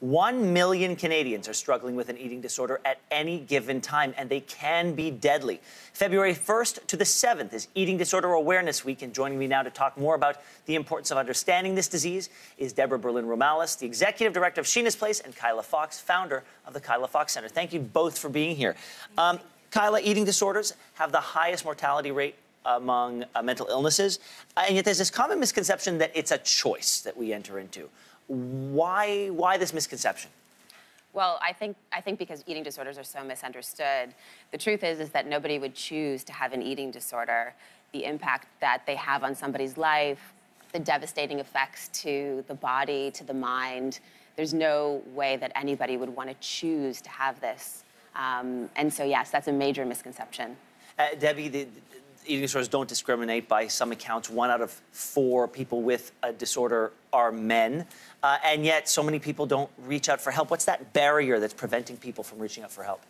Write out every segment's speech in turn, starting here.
1 million Canadians are struggling with an eating disorder at any given time, and they can be deadly. February 1st to the 7th is Eating Disorder Awareness Week, and joining me now to talk more about the importance of understanding this disease is Deborah Berlin-Romalis, the Executive Director of Sheena's Place, and Kyla Fox, founder of the Kyla Fox Center. Thank you both for being here. Kyla, eating disorders have the highest mortality rate among mental illnesses, and yet there's this common misconception that it's a choice that we enter into. Why this misconception? Well, I think because eating disorders are so misunderstood. The truth is that nobody would choose to have an eating disorder. The impact that they have on somebody's life, the devastating effects to the body, to the mind, there's no way that anybody would want to choose to have this. And so, yes, that's a major misconception. Debbie, eating disorders don't discriminate. By some accounts, 1 out of 4 people with a disorder are men, and yet so many people don't reach out for help. What's that barrier that's preventing people from reaching out for help?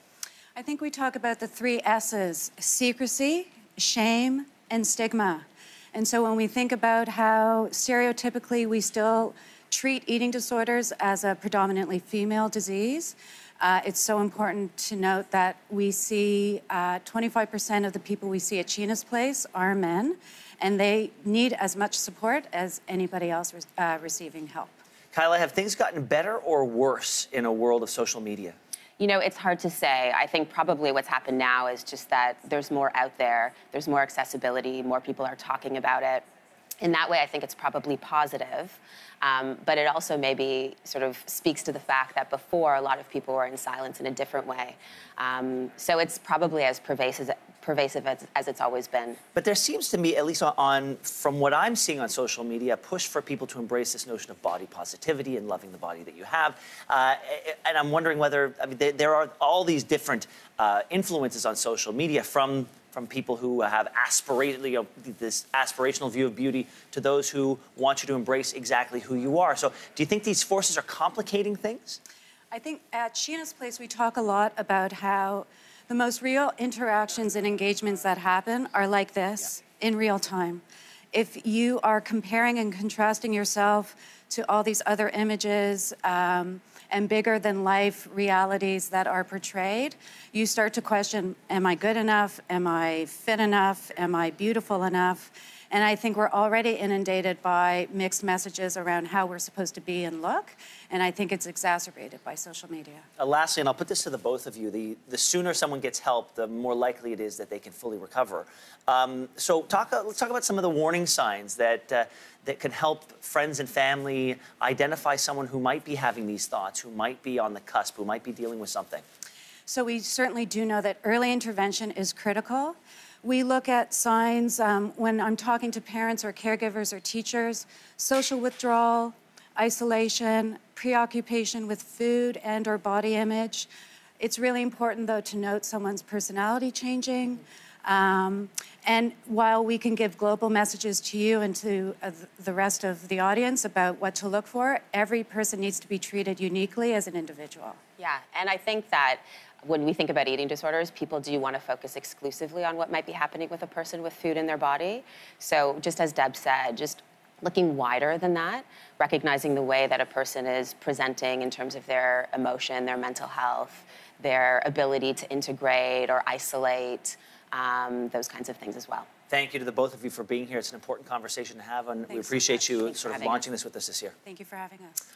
I think we talk about the 3 S's, secrecy, shame, and stigma. And so when we think about how stereotypically we still treat eating disorders as a predominantly female disease, it's so important to note that we see 25% of the people we see at Sheena's Place are men, and they need as much support as anybody else receiving help. Kyla, have things gotten better or worse in a world of social media? You know, it's hard to say. I think probably what's happened now is just that there's more out there, there's more accessibility, more people are talking about it. In that way, I think it's probably positive, but it also maybe sort of speaks to the fact that before, a lot of people were in silence in a different way. So it's probably as pervasive as it's always been. But there seems to me, at least from what I'm seeing on social media, a push for people to embrace this notion of body positivity and loving the body that you have. And I'm wondering whether, I mean, there are all these different influences on social media, from people who have this aspirational view of beauty to those who want you to embrace exactly who you are. So do you think these forces are complicating things? I think at Sheena's Place, we talk a lot about how the most real interactions and engagements that happen are like this, in real time. If you are comparing and contrasting yourself to all these other images and bigger-than-life realities that are portrayed, you start to question, am I good enough? Am I fit enough? Am I beautiful enough? And I think we're already inundated by mixed messages around how we're supposed to be and look, and I think it's exacerbated by social media. Lastly, and I'll put this to the both of you, the sooner someone gets help, the more likely it is that they can fully recover. So let's talk about some of the warning signs that, that can help friends and family identify someone who might be having these thoughts, who might be on the cusp, who might be dealing with something. So we certainly do know that early intervention is critical. We look at signs when I'm talking to parents or caregivers or teachers, social withdrawal, isolation, preoccupation with food and or body image. It's really important, though, to note someone's personality changing. And while we can give global messages to you and to the rest of the audience about what to look for, every person needs to be treated uniquely as an individual. Yeah, and I think that when we think about eating disorders, people do want to focus exclusively on what might be happening with a person with food in their body. So just as Deb said, just looking wider than that, recognizing the way that a person is presenting in terms of their emotion, their mental health, their ability to integrate or isolate, those kinds of things as well. Thank you to the both of you for being here. It's an important conversation to have, and we appreciate you sort of launching this with us this year. Thank you for having us.